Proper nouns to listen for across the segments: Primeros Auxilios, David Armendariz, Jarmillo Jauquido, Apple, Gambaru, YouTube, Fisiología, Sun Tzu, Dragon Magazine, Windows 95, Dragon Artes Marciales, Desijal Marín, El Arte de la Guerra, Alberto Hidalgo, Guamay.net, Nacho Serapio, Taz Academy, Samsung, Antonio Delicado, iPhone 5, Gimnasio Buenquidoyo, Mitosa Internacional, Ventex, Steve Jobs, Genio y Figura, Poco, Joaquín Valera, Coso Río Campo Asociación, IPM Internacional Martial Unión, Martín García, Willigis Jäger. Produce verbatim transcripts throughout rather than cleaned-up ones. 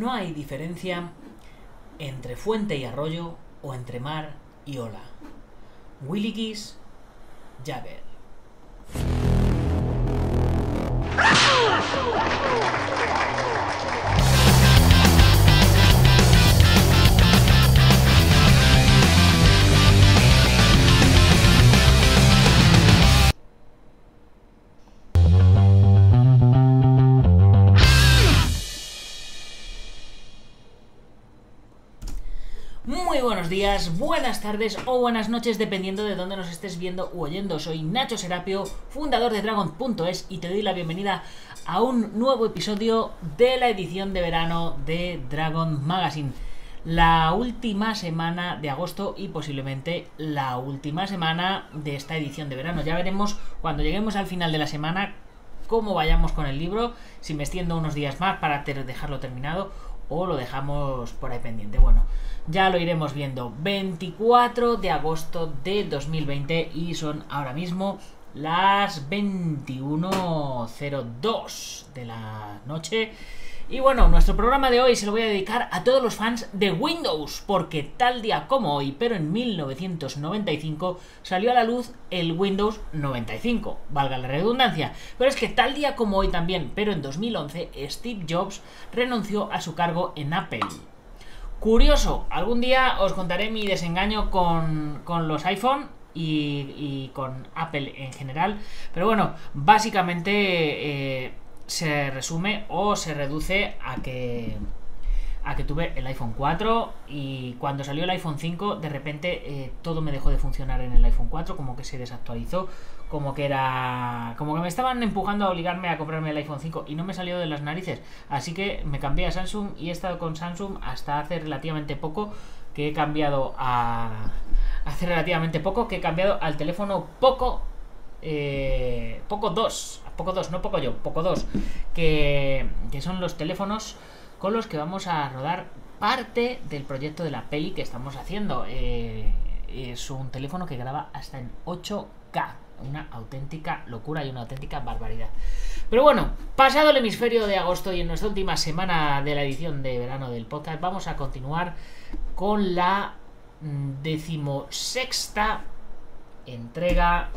no hay diferencia entre fuente y arroyo o entre mar y ola. Willigis Jäger. Muy buenos días, buenas tardes o buenas noches, dependiendo de dónde nos estés viendo u oyendo. Soy Nacho Serapio, fundador de Dragon punto es, y te doy la bienvenida a un nuevo episodio de la edición de verano de Dragon Magazine. La última semana de agosto y posiblemente la última semana de esta edición de verano. Ya veremos cuando lleguemos al final de la semana cómo vayamos con el libro, si me extiendo unos días más para dejarlo terminado o lo dejamos por ahí pendiente. Bueno, ya lo iremos viendo. veinticuatro de agosto de dos mil veinte y son ahora mismo las veintiuna cero dos de la noche. Y bueno, nuestro programa de hoy se lo voy a dedicar a todos los fans de Windows, porque tal día como hoy, pero en mil novecientos noventa y cinco, salió a la luz el Windows noventa y cinco, valga la redundancia. Pero es que tal día como hoy también, pero en dos mil once, Steve Jobs renunció a su cargo en Apple. Curioso, algún día os contaré mi desengaño con, con los iPhone y, y con Apple en general. Pero bueno, básicamente... Eh, se resume o se reduce a que a que tuve el iPhone cuatro, y cuando salió el iPhone cinco de repente eh, todo me dejó de funcionar en el iPhone cuatro, como que se desactualizó, como que era como que me estaban empujando a obligarme a comprarme el iPhone cinco y no me salió de las narices, así que me cambié a Samsung y he estado con Samsung hasta hace relativamente poco que he cambiado a hace relativamente poco que he cambiado al teléfono Poco. Eh, Poco dos, Poco dos, no Poco yo, Poco dos, que, que son los teléfonos con los que vamos a rodar parte del proyecto de la peli que estamos haciendo. Eh, es un teléfono que graba hasta en ocho K, una auténtica locura y una auténtica barbaridad. Pero bueno, pasado el hemisferio de agosto y en nuestra última semana de la edición de verano del podcast, vamos a continuar con la decimosexta entrega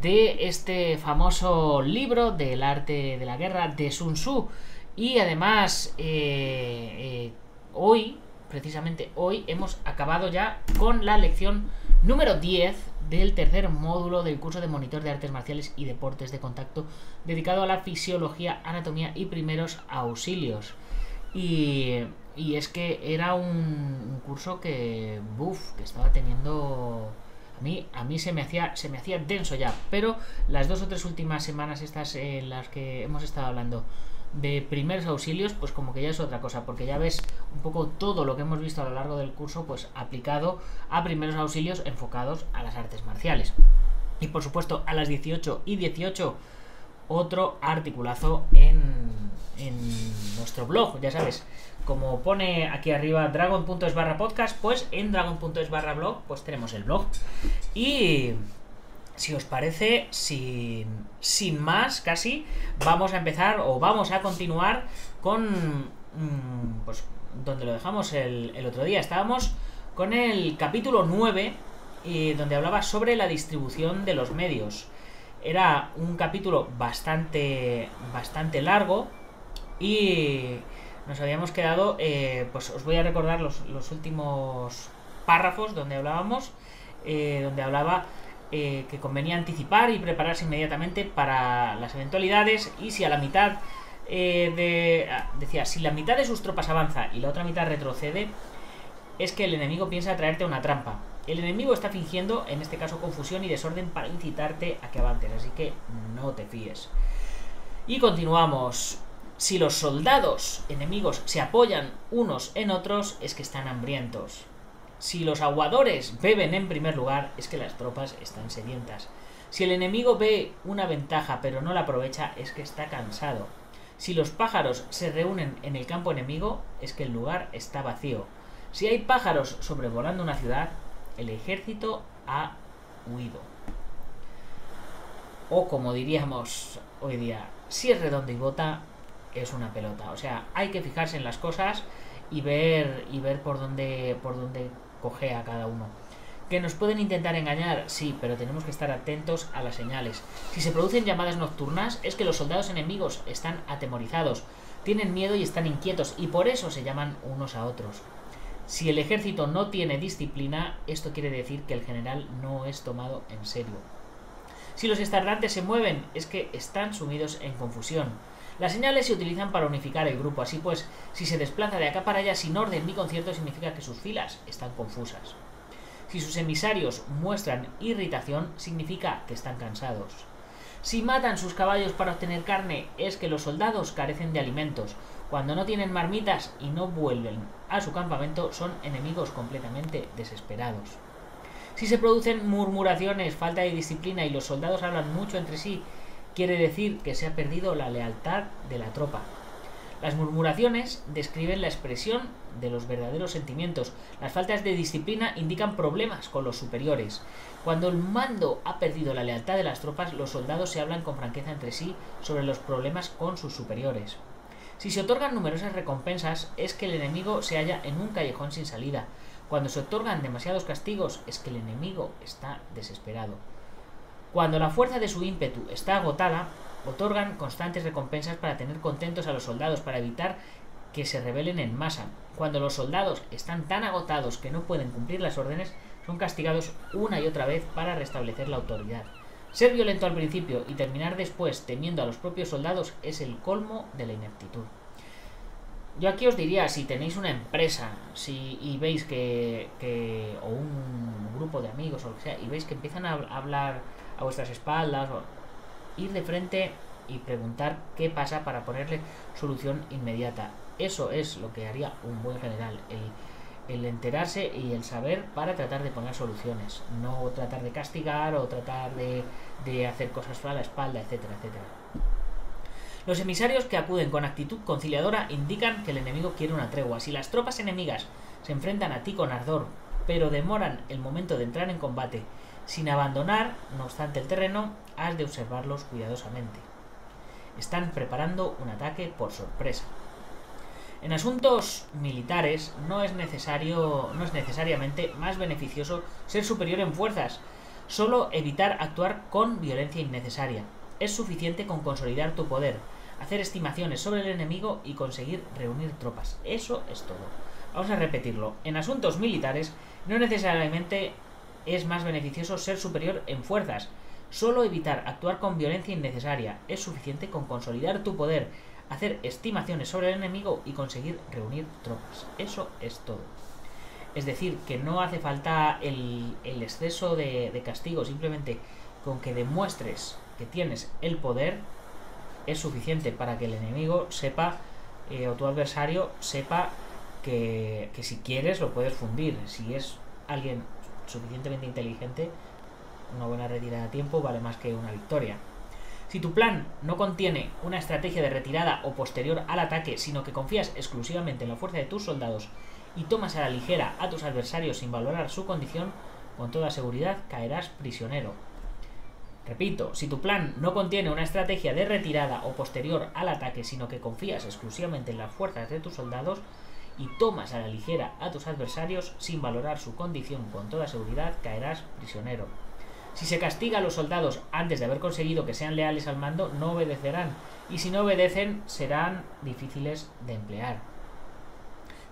de este famoso libro del arte de la guerra de Sun Tzu. Y además eh, eh, hoy, precisamente hoy, hemos acabado ya con la lección número diez del tercer módulo del curso de monitor de artes marciales y deportes de contacto dedicado a la fisiología, anatomía y primeros auxilios. Y, y es que era un, un curso que, buf, que estaba teniendo... A mí, a mí se me hacía se me hacía denso ya, pero las dos o tres últimas semanas estas en las que hemos estado hablando de primeros auxilios, pues como que ya es otra cosa, porque ya ves un poco todo lo que hemos visto a lo largo del curso, pues aplicado a primeros auxilios enfocados a las artes marciales. Y por supuesto, a las dieciocho y dieciocho, otro articulazo en, en nuestro blog, ya sabes. Como pone aquí arriba dragon punto es barra podcast, pues en dragon punto es barra blog, pues tenemos el blog. Y si os parece, sin, sin más casi, vamos a empezar o vamos a continuar con, pues, donde lo dejamos el, el otro día. Estábamos con el capítulo nueve, eh, donde hablaba sobre la distribución de los medios. Era un capítulo bastante, bastante largo y... nos habíamos quedado, eh, pues os voy a recordar los, los últimos párrafos donde hablábamos, eh, donde hablaba eh, que convenía anticipar y prepararse inmediatamente para las eventualidades, y si a la mitad eh, de... Ah, decía, si la mitad de sus tropas avanza y la otra mitad retrocede, es que el enemigo piensa traerte una trampa. El enemigo está fingiendo, en este caso, confusión y desorden para incitarte a que avances, así que no te fíes. Y continuamos... Si los soldados enemigos se apoyan unos en otros, es que están hambrientos. Si los aguadores beben en primer lugar, es que las tropas están sedientas. Si el enemigo ve una ventaja pero no la aprovecha, es que está cansado. Si los pájaros se reúnen en el campo enemigo, es que el lugar está vacío. Si hay pájaros sobrevolando una ciudad, el ejército ha huido. O como diríamos hoy día, si es redondo y bota... es una pelota. O sea, hay que fijarse en las cosas y ver y ver por dónde por dónde cojea cada uno. Que nos pueden intentar engañar, sí, pero tenemos que estar atentos a las señales. Si se producen llamadas nocturnas, es que los soldados enemigos están atemorizados, tienen miedo y están inquietos, y por eso se llaman unos a otros. Si el ejército no tiene disciplina, esto quiere decir que el general no es tomado en serio. Si los estandartes se mueven, es que están sumidos en confusión. Las señales se utilizan para unificar el grupo, así pues, si se desplaza de acá para allá sin orden ni concierto, significa que sus filas están confusas. Si sus emisarios muestran irritación, significa que están cansados. Si matan sus caballos para obtener carne, es que los soldados carecen de alimentos. Cuando no tienen marmitas y no vuelven a su campamento, son enemigos completamente desesperados. Si se producen murmuraciones, falta de disciplina y los soldados hablan mucho entre sí, quiere decir que se ha perdido la lealtad de la tropa. Las murmuraciones describen la expresión de los verdaderos sentimientos. Las faltas de disciplina indican problemas con los superiores. Cuando el mando ha perdido la lealtad de las tropas, los soldados se hablan con franqueza entre sí sobre los problemas con sus superiores. Si se otorgan numerosas recompensas, es que el enemigo se halla en un callejón sin salida. Cuando se otorgan demasiados castigos, es que el enemigo está desesperado. Cuando la fuerza de su ímpetu está agotada, otorgan constantes recompensas para tener contentos a los soldados, para evitar que se rebelen en masa. Cuando los soldados están tan agotados que no pueden cumplir las órdenes, son castigados una y otra vez para restablecer la autoridad. Ser violento al principio y terminar después temiendo a los propios soldados es el colmo de la ineptitud. Yo aquí os diría, si tenéis una empresa si, y veis que, que... o un grupo de amigos o lo que sea, y veis que empiezan a hablar a vuestras espaldas, o ir de frente y preguntar qué pasa para ponerle solución inmediata. Eso es lo que haría un buen general, el, el enterarse y el saber para tratar de poner soluciones, no tratar de castigar o tratar de, de hacer cosas a la espalda, etcétera, etcétera. Los emisarios que acuden con actitud conciliadora indican que el enemigo quiere una tregua. Si las tropas enemigas se enfrentan a ti con ardor, pero demoran el momento de entrar en combate, sin abandonar, no obstante, el terreno, has de observarlos cuidadosamente. Están preparando un ataque por sorpresa. En asuntos militares no es necesario, no es necesariamente más beneficioso ser superior en fuerzas, solo evitar actuar con violencia innecesaria. Es suficiente con consolidar tu poder, hacer estimaciones sobre el enemigo y conseguir reunir tropas. Eso es todo. Vamos a repetirlo. En asuntos militares no necesariamente es más beneficioso ser superior en fuerzas. Solo evitar actuar con violencia innecesaria. Es suficiente con consolidar tu poder, hacer estimaciones sobre el enemigo y conseguir reunir tropas. Eso es todo. Es decir, que no hace falta el, el exceso de, de castigo. Simplemente con que demuestres que tienes el poder es suficiente para que el enemigo sepa, eh, o tu adversario sepa que, que si quieres lo puedes fundir. Si es alguien suficientemente inteligente, una buena retirada a tiempo vale más que una victoria. Si tu plan no contiene una estrategia de retirada o posterior al ataque, sino que confías exclusivamente en la fuerza de tus soldados y tomas a la ligera a tus adversarios sin valorar su condición, con toda seguridad caerás prisionero. Repito, si tu plan no contiene una estrategia de retirada o posterior al ataque, sino que confías exclusivamente en las fuerzas de tus soldados y tomas a la ligera a tus adversarios sin valorar su condición, con toda seguridad caerás prisionero. Si se castiga a los soldados antes de haber conseguido que sean leales al mando, no obedecerán, y si no obedecen serán difíciles de emplear.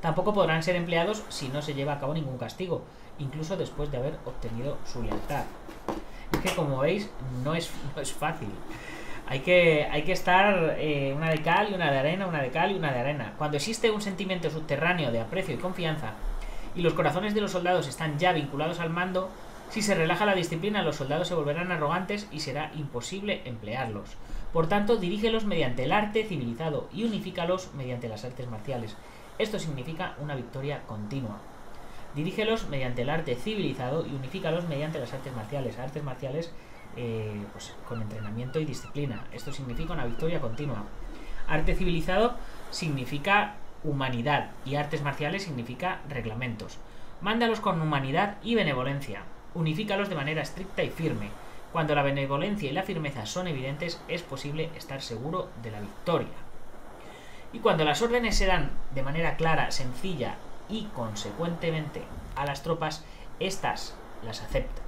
Tampoco podrán ser empleados si no se lleva a cabo ningún castigo, incluso después de haber obtenido su lealtad. Es que, como veis, no es, no es fácil. Hay que, hay que estar eh, una de cal y una de arena, una de cal y una de arena. Cuando existe un sentimiento subterráneo de aprecio y confianza, y los corazones de los soldados están ya vinculados al mando, si se relaja la disciplina, los soldados se volverán arrogantes y será imposible emplearlos. Por tanto, dirígelos mediante el arte civilizado y unifícalos mediante las artes marciales. Esto significa una victoria continua. Dirígelos mediante el arte civilizado y unifícalos mediante las artes marciales. Artes marciales eh, pues, con entrenamiento y disciplina. Esto significa una victoria continua. Arte civilizado significa humanidad y artes marciales significa reglamentos. Mándalos con humanidad y benevolencia. Unifícalos de manera estricta y firme. Cuando la benevolencia y la firmeza son evidentes, es posible estar seguro de la victoria. Y cuando las órdenes se dan de manera clara, sencilla y consecuentemente a las tropas, éstas las aceptan.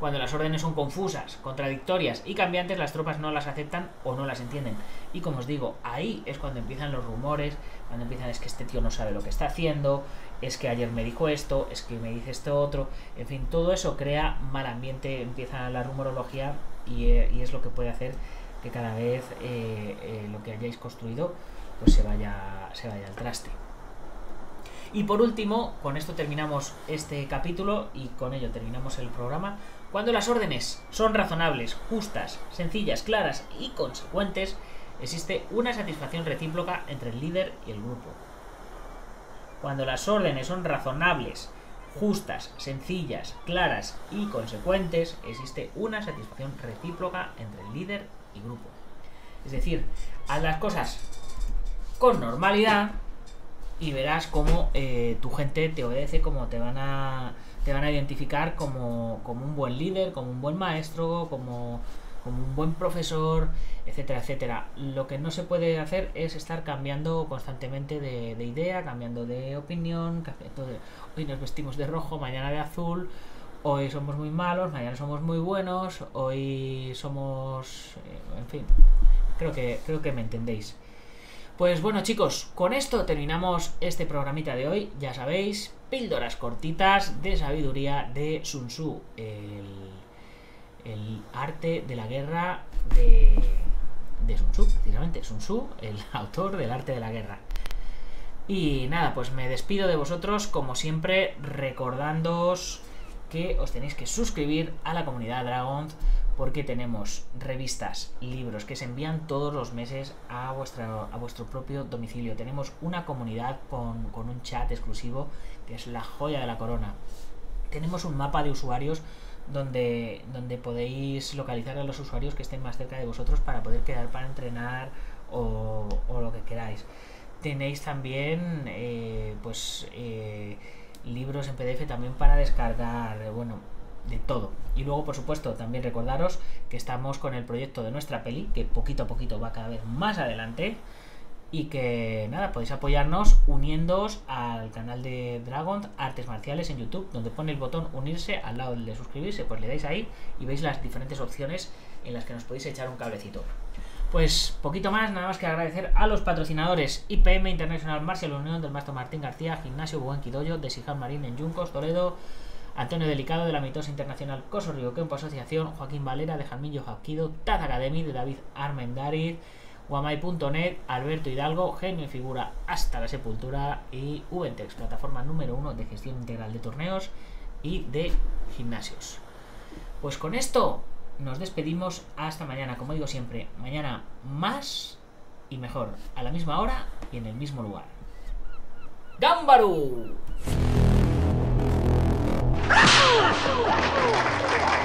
Cuando las órdenes son confusas, contradictorias y cambiantes, las tropas no las aceptan o no las entienden. Y como os digo, ahí es cuando empiezan los rumores, cuando empiezan es que este tío no sabe lo que está haciendo, es que ayer me dijo esto, es que me dice esto otro, en fin, todo eso crea mal ambiente, empieza la rumorología y, eh, y es lo que puede hacer que cada vez eh, eh, lo que hayáis construido pues se vaya, se vaya al traste. Y por último, con esto terminamos este capítulo y con ello terminamos el programa. Cuando las órdenes son razonables, justas, sencillas, claras y consecuentes, existe una satisfacción recíproca entre el líder y el grupo. Cuando las órdenes son razonables, justas, sencillas, claras y consecuentes, existe una satisfacción recíproca entre el líder y grupo. Es decir, haz las cosas con normalidad y verás cómo eh, tu gente te obedece, cómo te van a, te van a identificar como, como un buen líder, como un buen maestro, como, como un buen profesor, etcétera, etcétera. Lo que no se puede hacer es estar cambiando constantemente de, de idea, cambiando de opinión. Entonces, hoy nos vestimos de rojo, mañana de azul, hoy somos muy malos, mañana somos muy buenos, hoy somos... Eh, en fin, creo que, creo que me entendéis. Pues bueno, chicos, con esto terminamos este programita de hoy. Ya sabéis, píldoras cortitas de sabiduría de Sun Tzu, el, el arte de la guerra de, de Sun Tzu, precisamente. Sun Tzu, el autor del arte de la guerra. Y nada, pues me despido de vosotros, como siempre, recordándoos que os tenéis que suscribir a la comunidad Dragon, porque tenemos revistas, libros que se envían todos los meses a, vuestra, a vuestro propio domicilio. Tenemos una comunidad con, con un chat exclusivo, que es la joya de la corona. Tenemos un mapa de usuarios donde, donde podéis localizar a los usuarios que estén más cerca de vosotros para poder quedar para entrenar o, o lo que queráis. Tenéis también eh, pues eh, libros en P D F también para descargar, bueno, de todo. Y luego, por supuesto, también recordaros que estamos con el proyecto de nuestra peli, que poquito a poquito va cada vez más adelante, y que nada, podéis apoyarnos uniéndoos al canal de Dragon Artes Marciales en YouTube, donde pone el botón unirse al lado de suscribirse, pues le dais ahí y veis las diferentes opciones en las que nos podéis echar un cablecito. Pues poquito más, nada más que agradecer a los patrocinadores: I P M Internacional Martial Unión del maestro Martín García, Gimnasio Buenquidoyo, Desijal Marín en Yuncos, Toledo; Antonio Delicado de la Mitosa Internacional, Coso Río Campo Asociación; Joaquín Valera de Jarmillo Jauquido; Taz Academy de David Armendariz; Guamay punto net, Alberto Hidalgo; Genio y Figura hasta la sepultura; y Ventex, plataforma número uno de gestión integral de torneos y de gimnasios. Pues con esto nos despedimos hasta mañana, como digo siempre, mañana más y mejor, a la misma hora y en el mismo lugar. ¡Gambaru! Ah!